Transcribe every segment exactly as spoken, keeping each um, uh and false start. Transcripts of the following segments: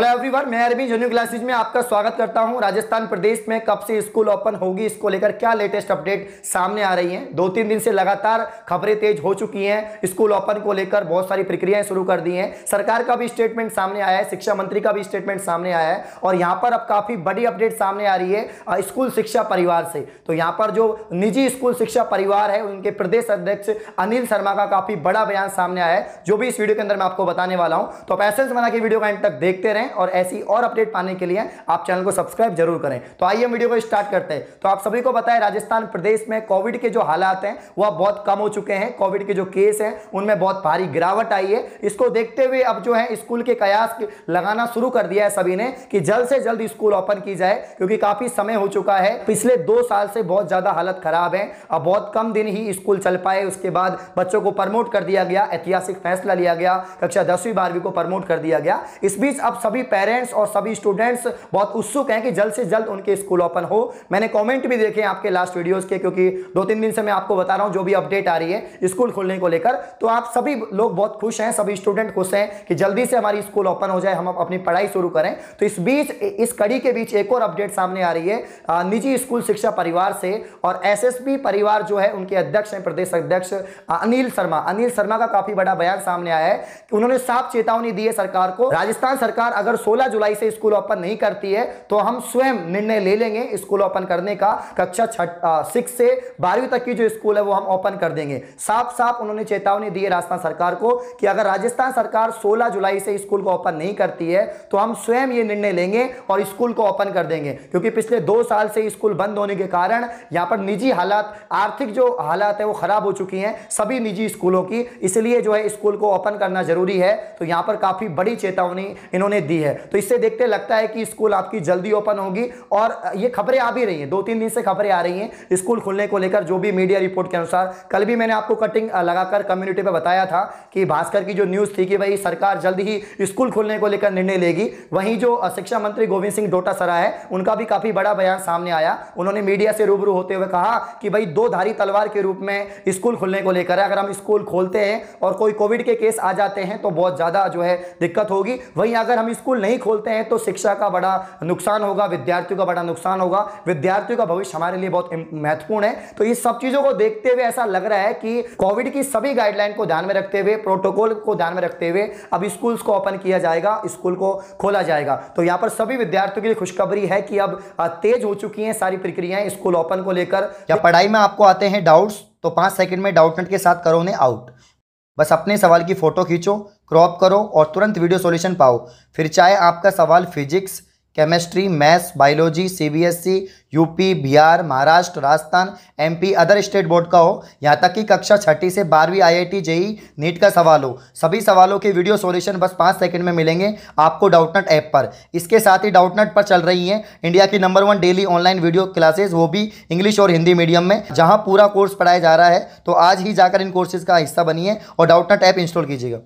Hello everyone, मैं अरबी genuine classes में आपका स्वागत करता हूं। राजस्थान प्रदेश में कब से स्कूल ओपन होगी, इसको लेकर क्या लेटेस्ट अपडेट सामने आ रही हैं। दो तीन दिन से लगातार खबरें तेज हो चुकी हैं। स्कूल ओपन को लेकर बहुत सारी प्रक्रियाएं शुरू कर दी हैं। सरकार का भी स्टेटमेंट सामने आया है, शिक्षा मंत्री का भी स्टेटमेंट सामने आया है और यहाँ पर अब काफ़ी बड़ी अपडेट सामने आ रही है स्कूल शिक्षा परिवार से। तो यहाँ पर जो निजी स्कूल शिक्षा परिवार है उनके प्रदेश अध्यक्ष अनिल शर्मा का काफ़ी बड़ा बयान सामने आया है, जो भी इस वीडियो के अंदर मैं आपको बताने वाला हूँ। तो आप पैसेंस बना के वीडियो का एंड तक देखते रहें और ऐसी और अपडेट पाने के लिए आप चैनल को सब्सक्राइब जरूर करें। तो आइए वीडियो को स्टार्ट करते हैं। तो आप सभी को पता है राजस्थान प्रदेश में कोविड के जो हालात हैं वह बहुत कम हो चुके हैं। कोविड के जो केस हैं उनमें बहुत भारी गिरावट आई है। इसको देखते हुए अब जो है स्कूल के कयास लगाना शुरू कर दिया है सभी ने कि जल्द से जल्द स्कूल ओपन की जाए, क्योंकि काफी समय हो चुका है। पिछले दो साल से बहुत ज्यादा हालत खराब है। अब बहुत कम दिन ही स्कूल चल पाए, उसके बाद बच्चों को प्रमोट कर दिया गया, ऐतिहासिक फैसला लिया गया, कक्षा दसवीं बारहवीं को प्रमोट कर दिया गया। इस बीच अब सभी पेरेंट्स और सभी स्टूडेंट्स बहुत उत्सुक हैं कि जल्द से जल्द उनके स्कूल ओपन हो। मैंने कमेंट भी देखे आपके लास्ट वीडियोस के, क्योंकि दो तीन दिन से मैं आपको बता रहा हूं जो भी अपडेट आ रही है स्कूल खुलने को लेकर। तो आप सभी लोग बहुत खुश हैं, सभी स्टूडेंट खुश हैं कि जल्दी से हमारी स्कूल ओपन हो जाए, हम अपनी पढ़ाई शुरू करें। तो इस बीच इस कड़ी के बीच एक और अपडेट सामने आ रही है निजी स्कूल शिक्षा परिवार से, और एस एस पी परिवार जो है उनके अध्यक्ष हैं प्रदेश अध्यक्ष अनिल शर्मा। अनिल शर्मा का काफी बड़ा बयान सामने आया है। उन्होंने साफ चेतावनी दी है सरकार को, राजस्थान सरकार अगर सोलह जुलाई से स्कूल ओपन नहीं करती है तो हम स्वयं निर्णय ले लेंगे स्कूल ओपन करने का। कक्षा सिक्स से बारहवीं तक की जो स्कूल है वो हम ओपन कर देंगे। साफ साफ उन्होंने चेतावनी दी है राजस्थान सरकार को कि अगर राजस्थान सरकार सोलह जुलाई से स्कूल को ओपन नहीं करती है तो हम स्वयं ये निर्णय लेंगे और स्कूल को ओपन कर देंगे, क्योंकि पिछले दो साल से स्कूल बंद होने के कारण यहाँ पर निजी हालात, आर्थिक जो हालात है वो खराब हो चुकी हैं सभी निजी स्कूलों की, इसलिए जो है स्कूल को ओपन करना जरूरी है। तो यहाँ पर काफी बड़ी चेतावनी इन्होंने दी है। तो इससे देखते लगता है कि स्कूल आपकी जल्दी ओपन होगी। और ये खबरें आ भी रही हैं, दो तीन दिन से खबरें आ रही हैं स्कूल खुलने को लेकर जो भी मीडिया रिपोर्ट के अनुसार। कल भी मैंने आपको कटिंग लगाकर कम्युनिटी पे बताया था कि भास्कर की जो न्यूज़ थी कि भाई सरकार जल्दी ही स्कूल खुलने को लेकर निर्णय लेगी। वहीं जो शिक्षा मंत्री गोविंद सिंह डोटासरा है उनका भी काफ़ी बड़ा बयान सामने आया। उन्होंने मीडिया से रूबरू होते हुए कहा कि भाई दो धारी तलवार के रूप में स्कूल खुलने को लेकर है, अगर हम स्कूल खोलते हैं और कोई कोविड के केस आ जाते हैं तो बहुत ज़्यादा जो है दिक्कत होगी, वहीं अगर हम स्कूल नहीं खोलते हैं तो शिक्षा का बड़ा नुकसान होगा, विद्यार्थियों का बड़ा नुकसान होगा, विद्यार्थियों का भविष्य हमारे लिए बहुत महत्वपूर्ण है। तो इस सब चीजों को देखते हुए ऐसा लग रहा है कि कोविड की सभी गाइडलाइन को ध्यान में रखते हुए, प्रोटोकॉल को ध्यान में रखते हुए अब स्कूल्स को ओपन किया जाएगा, स्कूल को खोला जाएगा। तो यहाँ पर सभी विद्यार्थियों के लिए खुशखबरी है कि अब तेज हो चुकी हैं सारी प्रक्रियाएं स्कूल ओपन को लेकर। या पढ़ाई में आपको आते हैं डाउट्स तो पाँच सेकेंड में डाउटनेट के साथ करो उन्हें आउट। बस अपने सवाल की फ़ोटो खींचो, क्रॉप करो और तुरंत वीडियो सॉल्यूशन पाओ। फिर चाहे आपका सवाल physics, chemistry, maths, biology, CBSE, UP, Bihar, Maharashtra, Rajasthan, MP, other state board का हो, यहाँ तक कि कक्षा छठी से बारहवीं आईआईटी जेईई नीट का सवाल हो, सभी सवालों के वीडियो सॉल्यूशन बस पाँच सेकंड में मिलेंगे आपको डाउटनट ऐप पर। इसके साथ ही डाउटनट पर चल रही हैं इंडिया की number one daily online video classes, वो भी इंग्लिश और हिंदी मीडियम में, जहाँ पूरा कोर्स पढ़ाया जा रहा है। तो आज ही जाकर इन कोर्सेज का हिस्सा बनिए और डाउटनट ऐप इंस्टॉल कीजिएगा।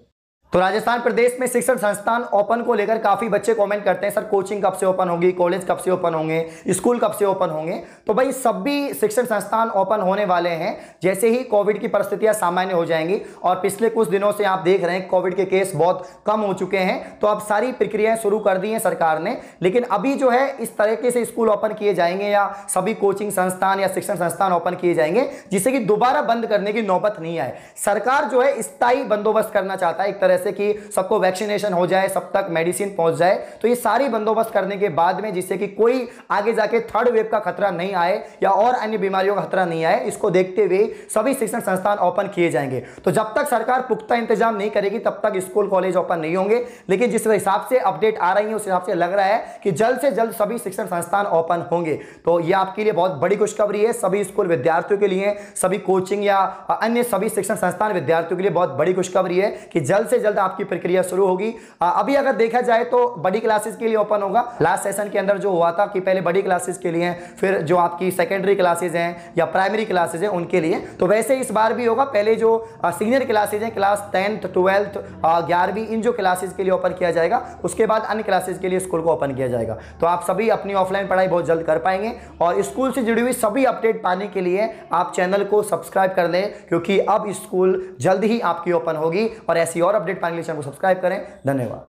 तो राजस्थान प्रदेश में शिक्षण संस्थान ओपन को लेकर काफ़ी बच्चे कमेंट करते हैं, सर कोचिंग कब से ओपन होगी, कॉलेज कब से ओपन होंगे, स्कूल कब से ओपन होंगे। तो भाई सभी शिक्षण संस्थान ओपन होने वाले हैं जैसे ही कोविड की परिस्थितियां सामान्य हो जाएंगी। और पिछले कुछ दिनों से आप देख रहे हैं कोविड के केस बहुत कम हो चुके हैं, तो अब सारी प्रक्रियाएँ शुरू कर दी हैं सरकार ने। लेकिन अभी जो है इस तरीके से स्कूल ओपन किए जाएंगे या सभी कोचिंग संस्थान या शिक्षण संस्थान ओपन किए जाएंगे जिससे कि दोबारा बंद करने की नौबत नहीं आए। सरकार जो है स्थायी बंदोबस्त करना चाहता है एक तरह कि सबको वैक्सीनेशन हो जाए, सब तक मेडिसिन पहुंच जाए। तो ये सारी बंदोबस्त करने के बाद में, जिससे कि कोई आगे जाके थर्ड वेव का खतरा नहीं आए या और अन्य बीमारियों का खतरा नहीं आए, इसको देखते हुए सभी शिक्षण संस्थान ओपन किए जाएंगे। तो जब तक सरकार पुख्ता इंतजाम नहीं करेगी तब तक स्कूल कॉलेज ओपन नहीं होंगे। लेकिन जिस हिसाब से अपडेट आ रही है उस हिसाब से लग रहा है कि जल्द से जल्द सभी शिक्षण संस्थान ओपन होंगे। तो यह आपके लिए बहुत बड़ी खुशखबरी है सभी स्कूल विद्यार्थियों के लिए, सभी कोचिंग या अन्य सभी शिक्षण संस्थान विद्यार्थियों के लिए बहुत बड़ी खुशखबरी है कि जल्द से जल्द आपकी प्रक्रिया शुरू होगी। अभी अगर देखा जाए तो बड़ी क्लासेस के लिए ओपन होगा। लास्ट सेशन के अंदर जो हुआ था कि पहले बड़ी क्लासेस के लिए, फिर जो आपकी सेकेंडरी क्लासेस हैं या प्राइमरी क्लासेस हैं उनके लिए, तो वैसे इस बार भी होगा। पहले जो सीनियर क्लासेस हैं क्लास टेंथ, ट्वेल्थ, ग्यारहवीं, इन जो क्लासेस के लिए ओपन किया जाएगा, उसके बाद अन्य क्लासेस के लिए स्कूल को ओपन किया जाएगा। तो आप सभी अपनी ऑफलाइन पढ़ाई बहुत जल्द कर पाएंगे। और स्कूल से जुड़ी हुई सभी अपडेट पाने के लिए आप चैनल को सब्सक्राइब कर लें, क्योंकि अब स्कूल जल्द ही आपकी ओपन होगी। और ऐसी और अपडेट पाने के लिए चैनल को सब्सक्राइब करें। धन्यवाद।